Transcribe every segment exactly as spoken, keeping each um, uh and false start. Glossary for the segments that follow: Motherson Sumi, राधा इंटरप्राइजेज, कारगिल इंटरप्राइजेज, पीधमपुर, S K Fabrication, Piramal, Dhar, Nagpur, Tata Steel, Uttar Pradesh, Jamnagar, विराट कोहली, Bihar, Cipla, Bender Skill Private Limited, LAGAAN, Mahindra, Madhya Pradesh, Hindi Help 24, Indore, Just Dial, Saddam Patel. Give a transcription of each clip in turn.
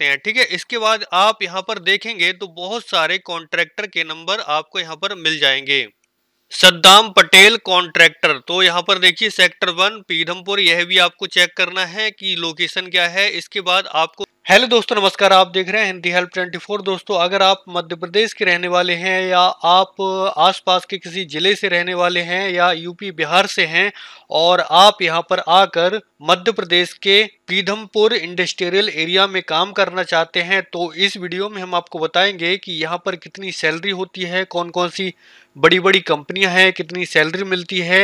सकते हैं। ठीक है, इसके बाद आप यहाँ पर देखेंगे तो बहुत सारे कॉन्ट्रैक्टर के नंबर आपको यहाँ पर मिल जाएंगे। सद्दाम पटेल कॉन्ट्रैक्टर, तो यहाँ पर देखिए सेक्टर वन पीधमपुर, यह भी आपको चेक करना है कि लोकेशन क्या है। इसके बाद आपको हेलो दोस्तों नमस्कार, आप देख रहे हैं हिंदी हेल्प चौबीस। दोस्तों अगर आप मध्य प्रदेश के रहने वाले हैं या आप आसपास के किसी जिले से रहने वाले हैं या यूपी बिहार से हैं और आप यहां पर आकर मध्य प्रदेश के पीधमपुर इंडस्ट्रियल एरिया में काम करना चाहते हैं तो इस वीडियो में हम आपको बताएंगे कि यहाँ पर कितनी सैलरी होती है, कौन कौन सी बड़ी बड़ी कंपनियां हैं, कितनी सैलरी मिलती है,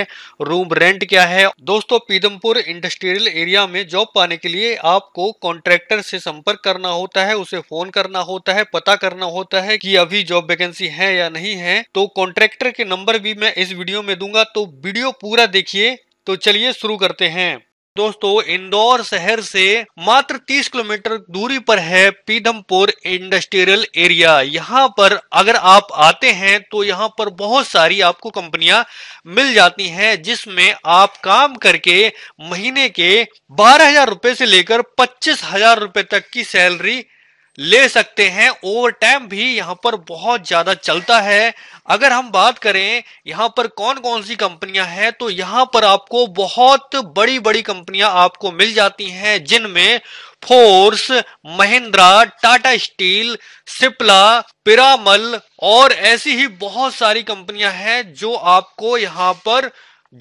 रूम रेंट क्या है। दोस्तों पीधमपुर इंडस्ट्रियल एरिया में जॉब पाने के लिए आपको कॉन्ट्रैक्टर से संपर्क करना होता है, उसे फोन करना होता है, पता करना होता है कि अभी जॉब वैकेंसी है या नहीं है। तो कॉन्ट्रैक्टर के नंबर भी मैं इस वीडियो में दूंगा, तो वीडियो पूरा देखिए। तो चलिए शुरू करते हैं। दोस्तों इंदौर शहर से मात्र तीस किलोमीटर दूरी पर है पीधमपुर इंडस्ट्रियल एरिया। यहाँ पर अगर आप आते हैं तो यहाँ पर बहुत सारी आपको कंपनियां मिल जाती हैं जिसमें आप काम करके महीने के बारह हजार रुपए से लेकर पच्चीस हजार रुपए तक की सैलरी ले सकते हैं। ओवर टाइम भी यहाँ पर बहुत ज्यादा चलता है। अगर हम बात करें यहाँ पर कौन कौन सी कंपनियां हैं तो यहाँ पर आपको बहुत बड़ी बड़ी कंपनियां आपको मिल जाती हैं जिनमें फोर्स, महिंद्रा, टाटा स्टील, सिप्ला, पिरामल और ऐसी ही बहुत सारी कंपनियां हैं जो आपको यहाँ पर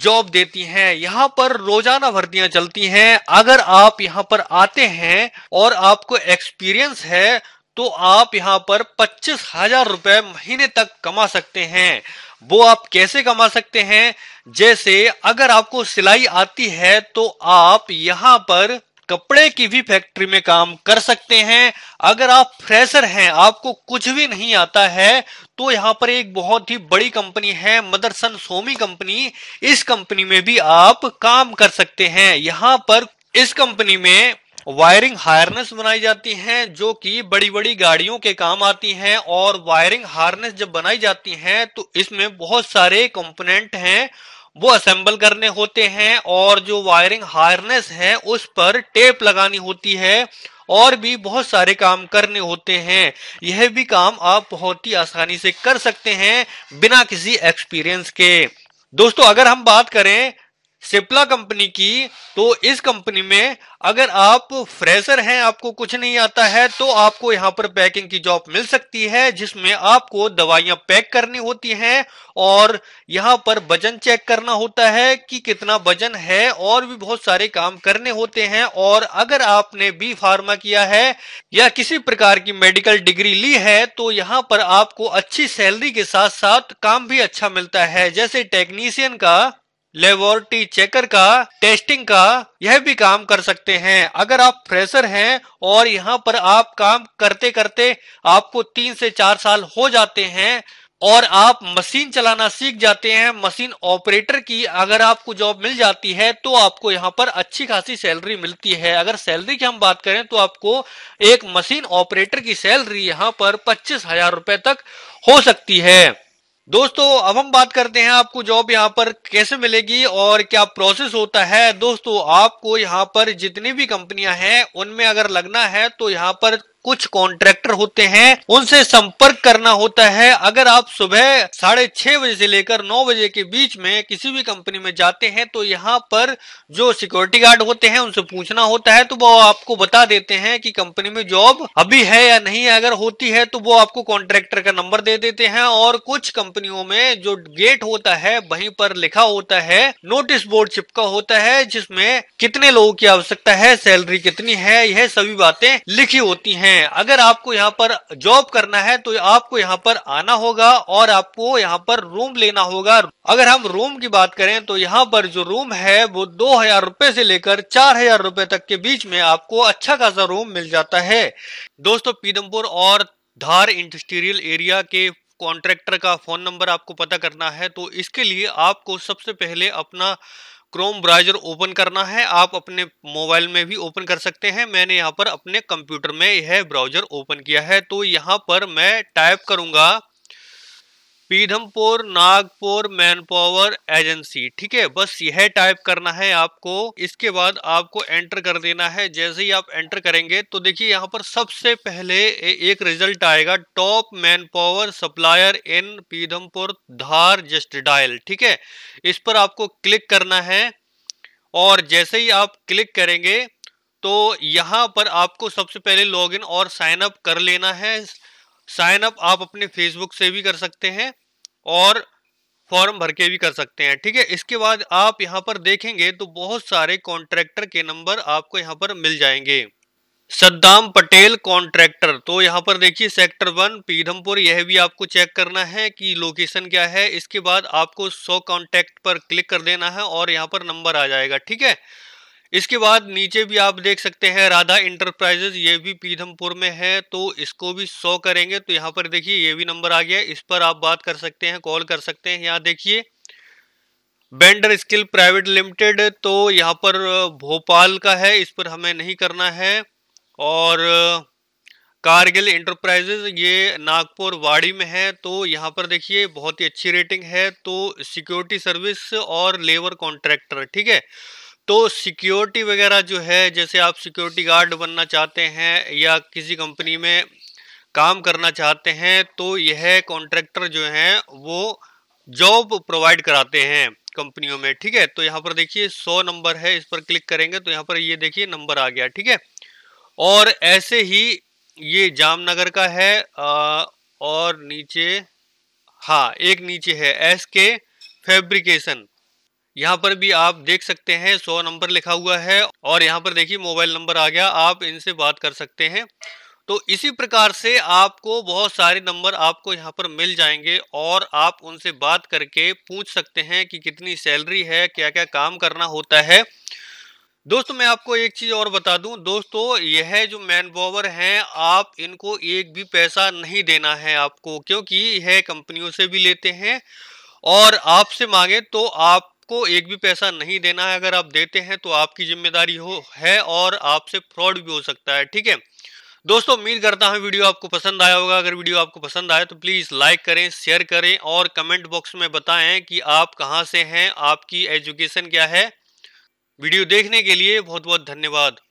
जॉब देती हैं। यहाँ पर रोजाना भर्तियां चलती हैं। अगर आप यहाँ पर आते हैं और आपको एक्सपीरियंस है तो आप यहाँ पर पच्चीस हजार रुपए महीने तक कमा सकते हैं। वो आप कैसे कमा सकते हैं, जैसे अगर आपको सिलाई आती है तो आप यहाँ पर कपड़े की भी फैक्ट्री में काम कर सकते हैं। अगर आप फ्रेशर हैं, आपको कुछ भी नहीं आता है, तो यहाँ पर एक बहुत ही बड़ी कंपनी है मदरसन सोमी कंपनी, इस कंपनी में भी आप काम कर सकते हैं। यहाँ पर इस कंपनी में वायरिंग हार्नेस बनाई जाती हैं जो कि बड़ी बड़ी गाड़ियों के काम आती हैं और वायरिंग हार्नेस जब बनाई जाती हैं तो इसमें बहुत सारे कंपोनेंट हैं वो असेंबल करने होते हैं और जो वायरिंग हार्नेस है उस पर टेप लगानी होती है और भी बहुत सारे काम करने होते हैं। यह भी काम आप बहुत ही आसानी से कर सकते हैं बिना किसी एक्सपीरियंस के। दोस्तों अगर हम बात करें सिप्ला कंपनी की तो इस कंपनी में अगर आप फ्रेशर हैं, आपको कुछ नहीं आता है, तो आपको यहाँ पर पैकिंग की जॉब मिल सकती है जिसमें आपको दवाइयाँ पैक करनी होती हैं और यहाँ पर वजन चेक करना होता है कि कितना वजन है और भी बहुत सारे काम करने होते हैं। और अगर आपने बी फार्मा किया है या किसी प्रकार की मेडिकल डिग्री ली है तो यहाँ पर आपको अच्छी सैलरी के साथ साथ काम भी अच्छा मिलता है, जैसे टेक्नीशियन का, लेबोरेटरी चेकर का, टेस्टिंग का, यह भी काम कर सकते हैं। अगर आप फ्रेशर हैं और यहाँ पर आप काम करते करते आपको तीन से चार साल हो जाते हैं और आप मशीन चलाना सीख जाते हैं, मशीन ऑपरेटर की अगर आपको जॉब मिल जाती है तो आपको यहाँ पर अच्छी खासी सैलरी मिलती है। अगर सैलरी की हम बात करें तो आपको एक मशीन ऑपरेटर की सैलरी यहाँ पर पच्चीस हजार रुपए तक हो सकती है। दोस्तों अब हम बात करते हैं आपको जॉब यहाँ पर कैसे मिलेगी और क्या प्रोसेस होता है। दोस्तों आपको यहाँ पर जितनी भी कंपनियां हैं उनमें अगर लगना है तो यहाँ पर कुछ कॉन्ट्रैक्टर होते हैं, उनसे संपर्क करना होता है। अगर आप सुबह साढ़े छह बजे से लेकर नौ बजे के बीच में किसी भी कंपनी में जाते हैं तो यहाँ पर जो सिक्योरिटी गार्ड होते हैं उनसे पूछना होता है, तो वो आपको बता देते हैं कि कंपनी में जॉब अभी है या नहीं है। अगर होती है तो वो आपको कॉन्ट्रैक्टर का नंबर दे देते हैं और कुछ कंपनियों में जो गेट होता है वहीं पर लिखा होता है, नोटिस बोर्ड चिपका होता है जिसमें कितने लोगों की आवश्यकता है, सैलरी कितनी है, यह सभी बातें लिखी होती है। अगर आपको यहाँ पर जॉब करना है तो आपको यहाँ पर आना होगा और आपको यहाँ पर रूम लेना होगा। अगर हम रूम की बात करें तो यहाँ पर जो रूम है वो दो हजार रुपए से लेकर चार हजार रुपए तक के बीच में आपको अच्छा खासा रूम मिल जाता है। दोस्तों पीधमपुर और धार इंडस्ट्रियल एरिया के कॉन्ट्रैक्टर का फोन नंबर आपको पता करना है तो इसके लिए आपको सबसे पहले अपना क्रोम ब्राउजर ओपन करना है। आप अपने मोबाइल में भी ओपन कर सकते हैं, मैंने यहाँ पर अपने कंप्यूटर में यह ब्राउजर ओपन किया है। तो यहाँ पर मैं टाइप करूँगा पीधमपुर Nagpur man power agency. ठीक है, बस यह टाइप करना है आपको। इसके बाद आपको एंटर कर देना है। जैसे ही आप एंटर करेंगे तो देखिए यहाँ पर सबसे पहले एक रिजल्ट आएगा, top man power supplier in पीधमपुर Dhar just dial. ठीक है, इस पर आपको क्लिक करना है और जैसे ही आप क्लिक करेंगे तो यहाँ पर आपको सबसे पहले लॉग इन और साइन अप कर लेना है। साइन अप आप अपने फेसबुक से भी कर सकते हैं और फॉर्म भर के भी कर सकते हैं। ठीक है, इसके बाद आप यहाँ पर देखेंगे तो बहुत सारे कॉन्ट्रैक्टर के नंबर आपको यहाँ पर मिल जाएंगे। सद्दाम पटेल कॉन्ट्रैक्टर, तो यहाँ पर देखिए सेक्टर वन पीधमपुर, यह भी आपको चेक करना है कि लोकेशन क्या है। इसके बाद आपको सौ कॉन्टैक्ट पर क्लिक कर देना है और यहाँ पर नंबर आ जाएगा। ठीक है, इसके बाद नीचे भी आप देख सकते हैं राधा इंटरप्राइजेज, ये भी पीधमपुर में है, तो इसको भी सौ करेंगे तो यहाँ पर देखिए ये भी नंबर आ गया। इस पर आप बात कर सकते हैं, कॉल कर सकते हैं। यहाँ देखिए बेंडर स्किल प्राइवेट लिमिटेड, तो यहाँ पर भोपाल का है, इस पर हमें नहीं करना है। और कारगिल इंटरप्राइजेज ये नागपुर वाड़ी में है, तो यहाँ पर देखिए बहुत ही अच्छी रेटिंग है। तो सिक्योरिटी सर्विस और लेबर कॉन्ट्रैक्टर। ठीक है, तो सिक्योरिटी वगैरह जो है, जैसे आप सिक्योरिटी गार्ड बनना चाहते हैं या किसी कंपनी में काम करना चाहते हैं, तो यह कॉन्ट्रैक्टर जो हैं वो जॉब प्रोवाइड कराते हैं कंपनियों में। ठीक है, तो यहाँ पर देखिए सौ नंबर है, इस पर क्लिक करेंगे तो यहाँ पर ये देखिए नंबर आ गया। ठीक है, और ऐसे ही ये जामनगर का है और नीचे, हाँ एक नीचे है एस के फैब्रिकेशन, यहाँ पर भी आप देख सकते हैं सौ नंबर लिखा हुआ है और यहाँ पर देखिए मोबाइल नंबर आ गया, आप इनसे बात कर सकते हैं। तो इसी प्रकार से आपको बहुत सारे नंबर आपको यहाँ पर मिल जाएंगे और आप उनसे बात करके पूछ सकते हैं कि कितनी सैलरी है, क्या क्या काम करना होता है। दोस्तों मैं आपको एक चीज़ और बता दूं, दोस्तों यह जो मैन पावर हैं आप इनको एक भी पैसा नहीं देना है आपको, क्योंकि यह कंपनियों से भी लेते हैं और आपसे मांगे तो आप को एक भी पैसा नहीं देना है। अगर आप देते हैं तो आपकी जिम्मेदारी हो है और आपसे फ्रॉड भी हो सकता है। ठीक है दोस्तों, उम्मीद करता हूँ वीडियो आपको पसंद आया होगा। अगर वीडियो आपको पसंद आए तो प्लीज़ लाइक करें, शेयर करें और कमेंट बॉक्स में बताएं कि आप कहाँ से हैं, आपकी एजुकेशन क्या है। वीडियो देखने के लिए बहुत बहुत धन्यवाद।